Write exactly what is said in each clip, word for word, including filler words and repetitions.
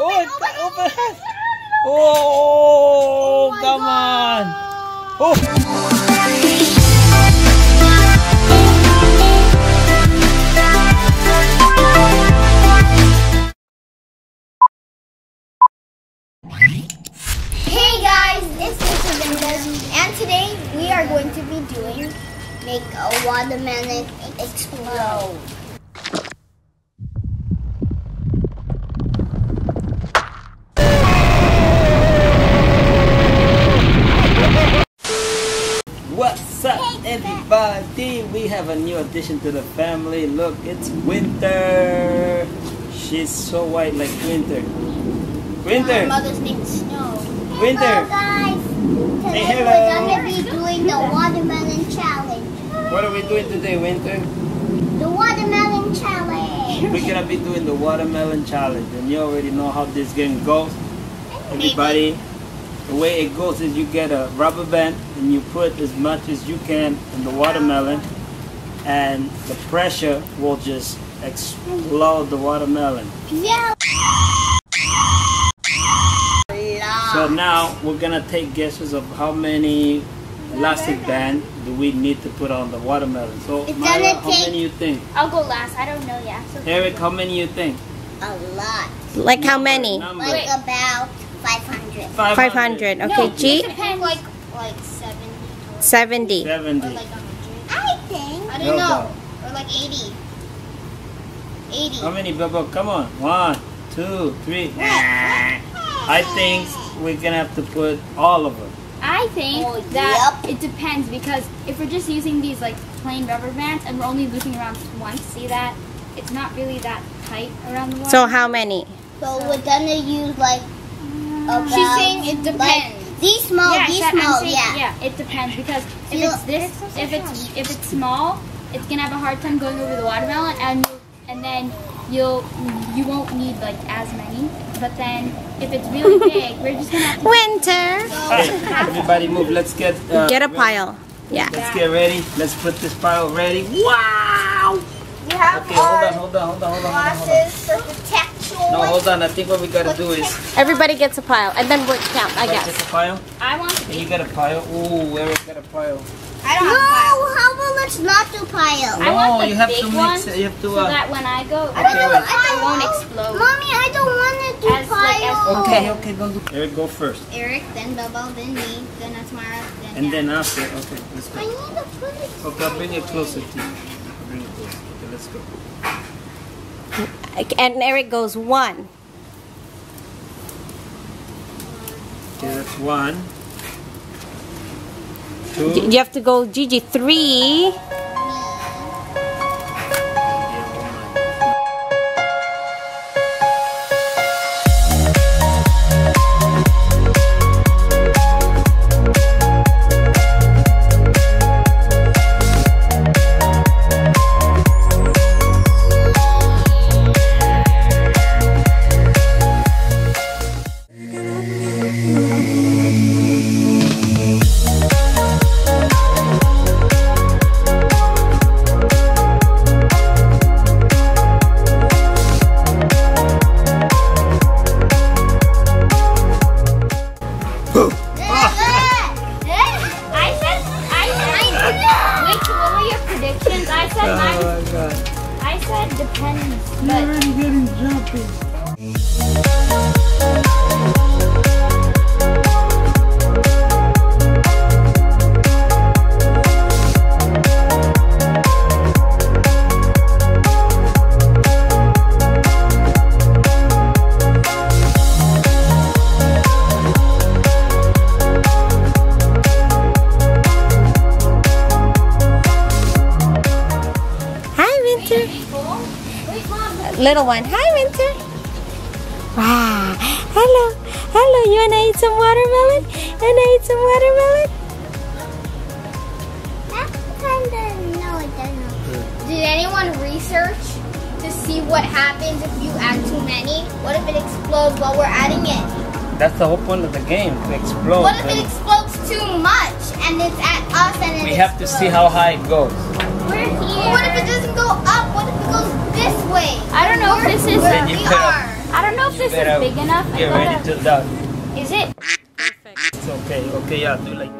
Oh, it opened. Oh, oh come God. on. Oh. Hey guys, this is Chivindas, and today we are going to be doing make a watermelon explode. What's up, everybody? We have a new addition to the family. Look, it's Winter. She's so white like Winter. Winter. My mother's name is Snow. Winter. Hello guys. Today hey, hello. we're gonna be doing the watermelon challenge. What are we doing today, Winter? The watermelon challenge. We're gonna be doing the watermelon challenge, and you already know how this game goes. Everybody, the way it goes is you get a rubber band and you put as much as you can in the watermelon, and the pressure will just explode the watermelon. Yeah. So now we're gonna take guesses of how many elastic band do we need to put on the watermelon. So Maya, how many you think? I'll go last. I don't know yet. So Eric, how many you think? A lot. Like how many? Number. Like about five hundred. five hundred. Okay, G. Like like seventy. seventy. seventy. Or like one hundred. I think. I don't know. Or like eighty. eighty. How many, Bubba? Come on. One, two, three. I think we're gonna have to put all of them. I think oh, that yep. it depends, because if we're just using these like plain rubber bands and we're only looping around once, see that? It's not really that tight around the water. So how many? So, so we're gonna use like about, she's saying it depends. Like, these small, yeah, these small, saying, yeah. Yeah, it depends, because if you it's this, it's so if it's if it's small, it's gonna have a hard time going over the watermelon, and and then you'll you won't need like as many. But then, if it's really big, we're just gonna have to Winter. All right, everybody move. Let's get uh, get a ready. pile. Yeah. Let's get ready. Let's put this pile ready. Wow. You have okay, hold on, hold on, hold on, hold on, hold on. For protection. No, hold on. I think what we gotta do is everybody gets a pile, and then we'll count. I guess. Gets a pile. I want. And you got a pile. Ooh, Eric got a pile. I don't no, have a pile. how about let's not do pile? No, I want the you have big to mix it. You have to. Uh, so that when I go, okay, I, don't, I don't won't explode. Mommy, I don't want to do as, pile. Like, okay, okay, go. Do. Eric, go first. Eric, then Bubba, then me, then Asmara, then. And yeah. then after, okay, let's go. I need to put it. Okay, bring it closer to you. Bring it closer. Okay, let's go. And Eric goes one. Okay, that's one. Two. You have to go Gigi three. Little one. Hi, Winter. Wow. Hello. Hello. You want to eat some watermelon? You want to eat some watermelon? That's kind of, no, I don't know. Did anyone research to see what happens if you add too many? What if it explodes while we're adding it? That's the whole point of the game, to explode. What if it explodes too much and it's at us and it We explodes? have to see how high it goes. We're here. But what if it doesn't go up? What if it goes this way? I don't know if this is where we are. I don't know if this is big enough. Get ready till that. Is it? Perfect. It's okay. Okay, yeah, do like.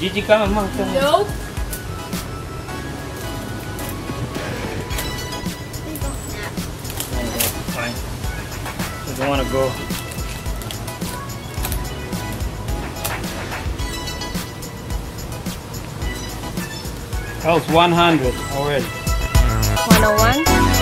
Gigi, come on, come on. Nope. They don't snap. Fine. I don't want to go. That was one hundred already. one oh one?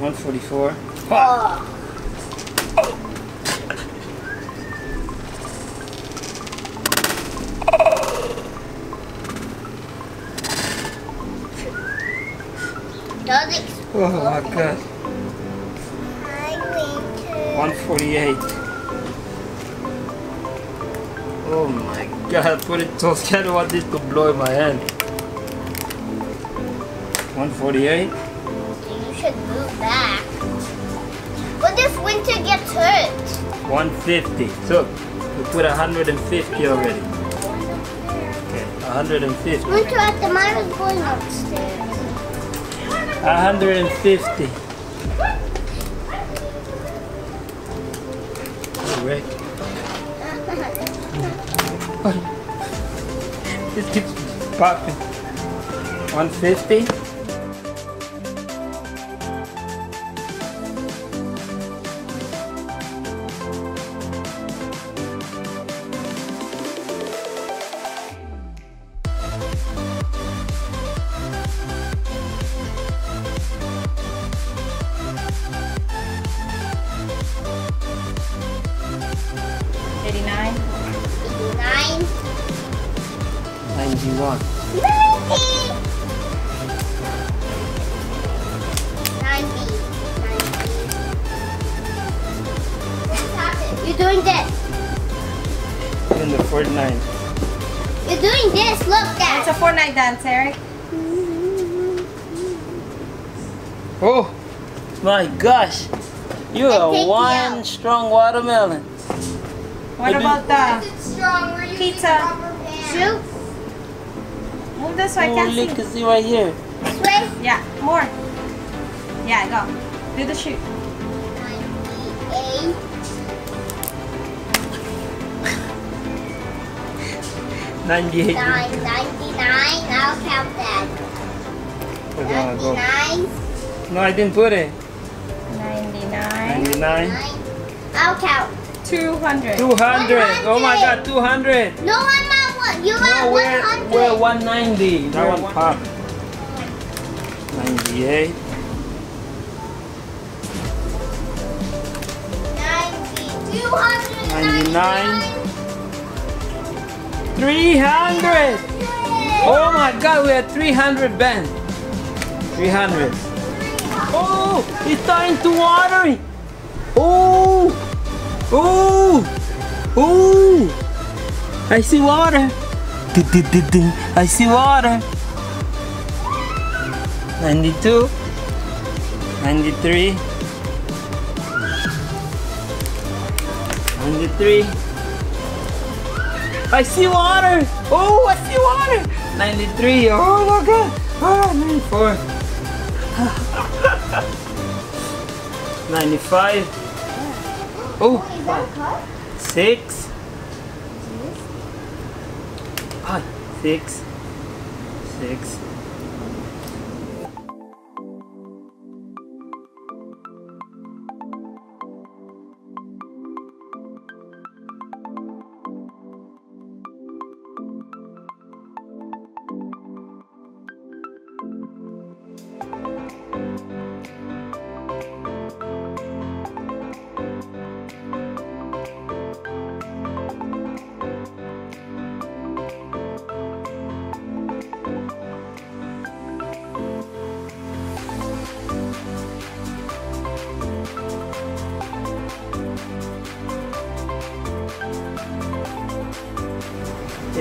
one forty-four. Oh. Oh. Does it explode? Oh my god. Hi, Winter. one forty-eight. Oh my god, put it so scared. I want this to blow in my hand. one forty-eight. Should move back. What if Winter gets hurt? one fifty. So we put one hundred fifty already. Okay, one hundred fifty. Went to at the Myra's going upstairs. one hundred fifty. Rick. This keeps popping. one fifty. ninety-one. ninety! ninety. ninety. You're doing this. In the Fortnite. You're doing this, look at. It's a Fortnite dance, Eric. Oh my gosh. You are one you strong watermelon. What it about the strong? Pizza? Soup? Move this so I can see. Can see right here. This way? Yeah, more. Yeah, go. Do the shoot. ninety-eight. ninety-eight. ninety-nine. I'll count that. ninety-nine. No, I didn't put it. ninety-nine. ninety-nine. I'll count. two hundred. two hundred. Oh my God, two hundred. No, I'm not one. You are no, one hundred. We're one ninety. That one popped. ninety-eight. ninety. two hundred. ninety-nine. three hundred. Oh my God, we had three hundred, Ben. three hundred. Oh, it's starting to water. Oh. Oh! Oh! I see water! I see water! ninety-two. ninety-three. ninety-three. I see water! Oh, I see water! ninety-three. Oh my God! Oh, ninety-four. ninety-five. Oh, six. Ah, six. Six.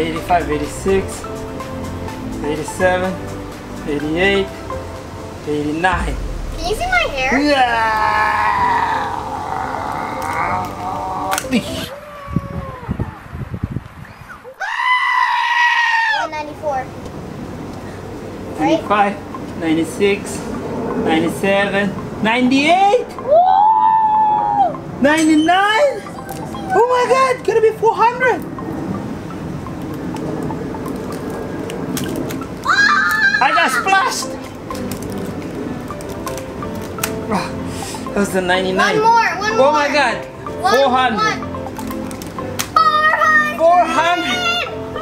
eighty-five, eighty-six, eighty-seven, eighty-eight, eighty-nine. Can you see my hair? Yeah. one ninety-four. ninety-five, ninety-six, ninety-seven, ninety-eight. Woo! ninety-nine. Oh my God, gonna be four hundred. I got splashed! That was the ninety-nine. One more, one more. Oh my God. four hundred. four hundred. four hundred.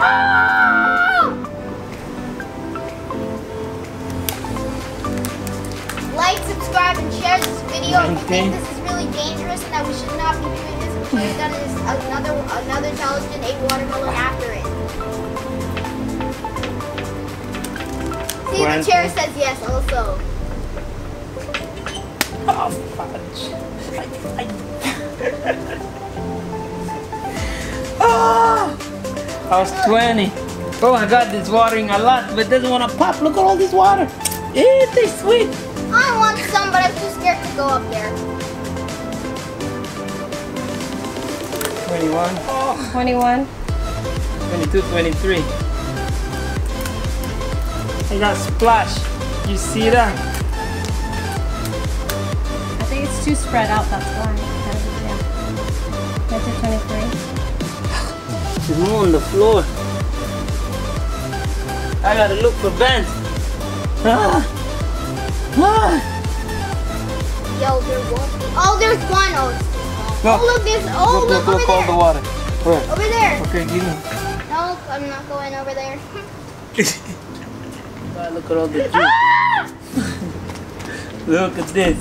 Oh! Like, subscribe, and share this video if you think this is really dangerous and that we should not be doing this. If we've done this another, another challenge and ate watermelon after it. See, the chair says yes also. Oh, fudge. I, I... oh, I was twenty. Oh my God, it's watering a lot, but it doesn't want to pop. Look at all this water. It tastes sweet. I want some, but I'm too scared to go up there. twenty-one. Oh. twenty-one. twenty-two, twenty-three. I got splash. You see that? I think it's too spread out, that's why. twenty-three. She's more on the floor. I gotta look for Ben. Ah. Ah. Yo, there's one. Oh, there's one. Oh, no. Oh look, there's. Oh, look, look, look, look over there. The water. Where? Over there. Okay, give me. No, I'm not going over there. God, look at all the juice. Ah! Look at this.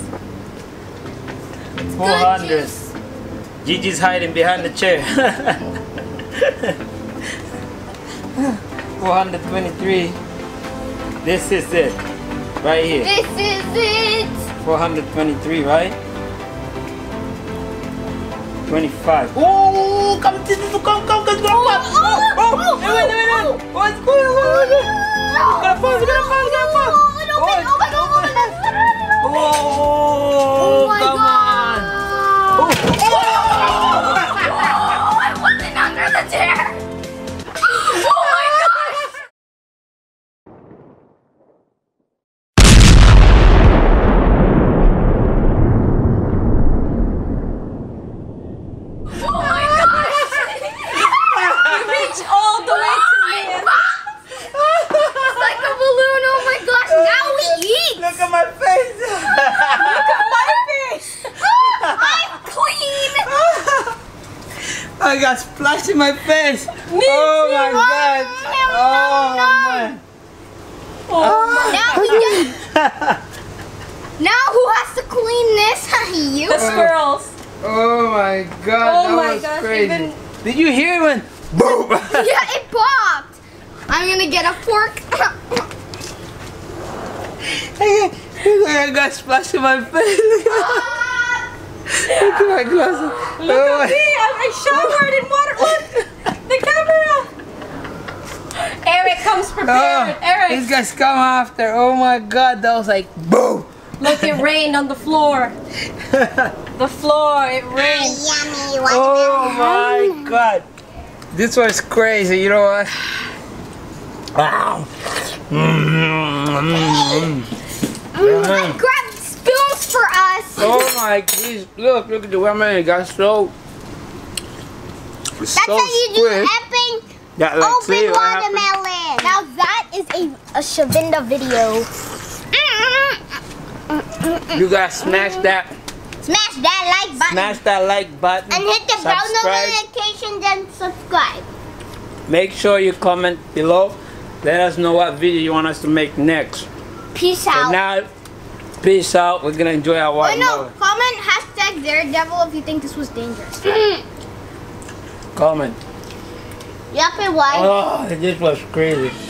four hundred. Gigi's hiding behind the chair. four hundred twenty-three. This is it. Right here. This is it. four hundred twenty-three, right? twenty-five. Oh, come, come, come, come, come, oh, oh, wait, wait, wait. What's going on? Gonna fall, gonna fall, gonna fall. Oh, come on. Oh, I wasn't under the chair. I got splashed in my face. Me oh too. My god. Oh, oh no. Man. Oh, oh. Now, we just... Now who has to clean this? You. The squirrels. Oh my god. Oh that my was gosh, crazy. Even... Did you hear when? Boom. Yeah, it popped. I'm gonna get a fork. I got splashed in my face. Oh. Look at my glasses. Look oh at my. Me. I showered in water. Look, the camera. Eric comes prepared. Oh, Eric. These guys come after. Oh my god, that was like boom. Look, it rained on the floor. The floor, it rained. Oh my god. This was crazy. You know what? Wow. Mm-hmm. Grab spoons for us. Oh my geez. Look, look at the women. It got so. It's that's so how you do epping yeah, like, open watermelon. Now that is a, a Chivinda video. You guys smash that. Smash that like button. Smash that like button. And hit the subscribe. Bell notification, then subscribe. Make sure you comment below. Let us know what video you want us to make next. Peace out. So now, peace out. We're going to enjoy our watermelon. Oh, no. Comment hashtag Daredevil if you think this was dangerous. Comment. Yep, it was. Oh, this was crazy.